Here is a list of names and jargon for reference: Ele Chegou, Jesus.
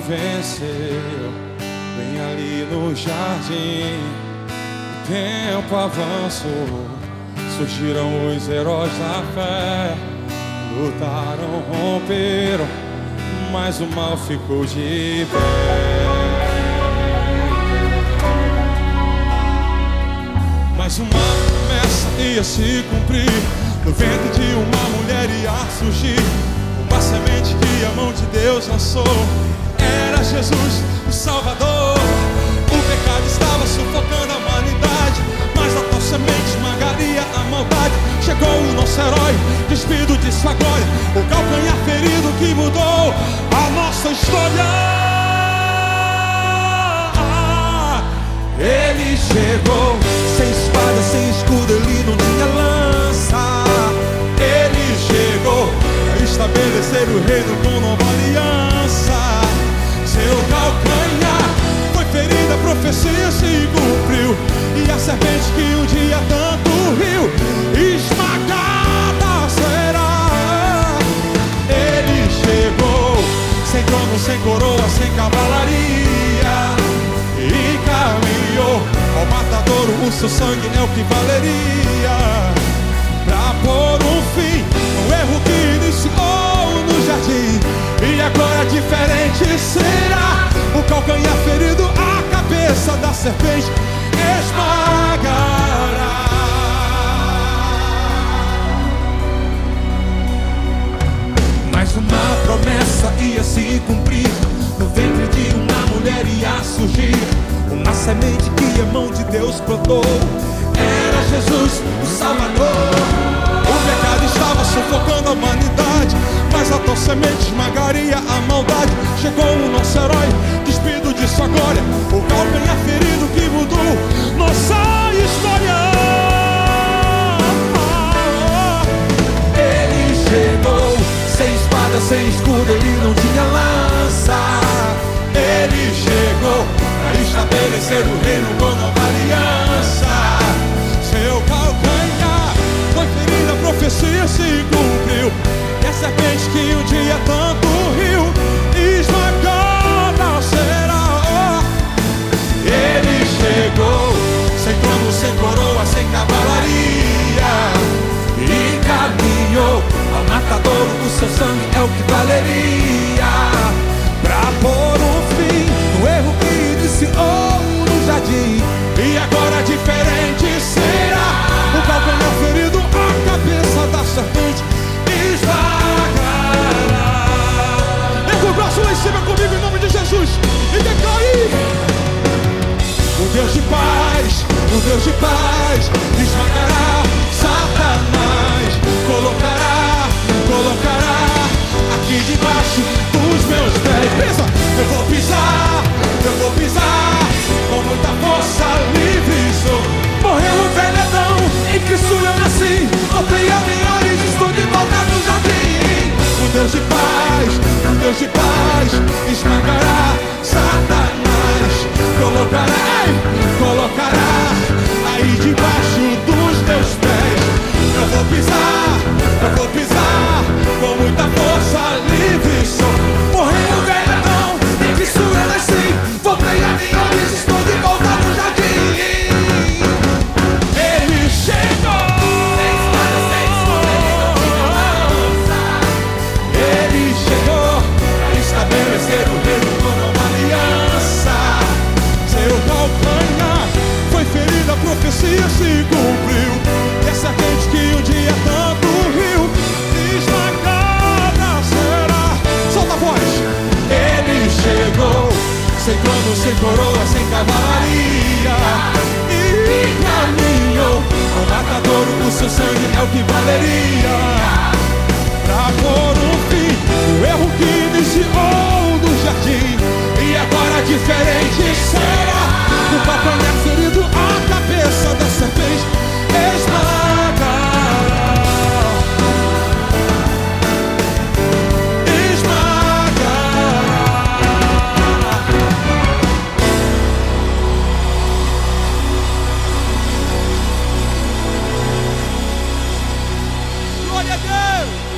venceu, bem ali no jardim. O tempo avançou, surgiram os heróis da fé. Lutaram, romperam, mas o mal ficou de pé. Mas uma promessa ia se cumprir, no ventre de uma mulher ia surgir uma semente que a mão de Deus lançou. Era Jesus, o Salvador. O pecado estava sufocando a humanidade, mas a tua semente esmagaria a maldade. Chegou o nosso herói, despido de sua glória, o calcanhar ferido que mudou a nossa história. Ele chegou, sem espada, sem escudo, ele não tinha lança. Ele chegou a estabelecer o reino com nova aliança. Seu calcanhar foi ferida, a profecia se cumpriu, e a serpente que um dia tanto riu, esmagada será. Ele chegou, sem trono, sem coroa, sem cavalaria, e caminhou ao matador, o seu sangue é o que valeria, pra pôr um fim no erro que iniciou no jardim. E agora diferente será, o calcanhar ferido, a cabeça da serpente esmagará. Mas uma promessa ia se cumprir, no ventre de uma mulher ia surgir uma semente que a mão de Deus plantou. Era Jesus, o Salvador. O pecado estava sufocando a humanidade, mas a tua semente esmagaria a maldade. Chegou o nosso herói, despido de sua glória, o calcanhar ferido que mudou nossa história. Ele chegou, sem espada, sem escudo, ele não tinha lança. Ele chegou para estabelecer o reino com nova aliança. Seu calcanhar foi ferido, a profecia se cumpriu, e a serpente que um dia tanto riu, esmagada será. Ele chegou, sem trono, sem coroa, sem cavalaria, e caminhou ao matador, o seu sangue é o que valeria, pra pôr um fim no erro que iniciou no jardim. E agora diferente será, o calcanhar ferido, a cabeça da serpente esmagará. Leva o braço lá em cima comigo em nome de Jesus e declare: o Deus de paz esmagará Satanás, colocará aqui debaixo dos meus pés. Pensa, eu vou pisar com muita força, livre sou. Morreu o velho Adão, em Cristo eu nasci, voltei a minha origem, estou de volta no jardim. O Deus de paz, esmagará Satanás, colocará aí debaixo dos teus pés. Eu vou pisar, com muita força, livre sou. Morreu o velho Adão, em Cristo eu nasci, voltei a minha origem, estou de volta no jardim. Se cumpriu, e a serpente que um dia tanto riu, esmagada será. Solta a voz. Ele chegou, sem trono, sem coroa, sem cavalaria, e caminhou ao matador, o seu sangue é o que valeria, pra pôr um fim o erro que iniciou no jardim. E agora diferente será, o calcanhar ferido, a cabeça da serpente esmagará. Glória a Deus!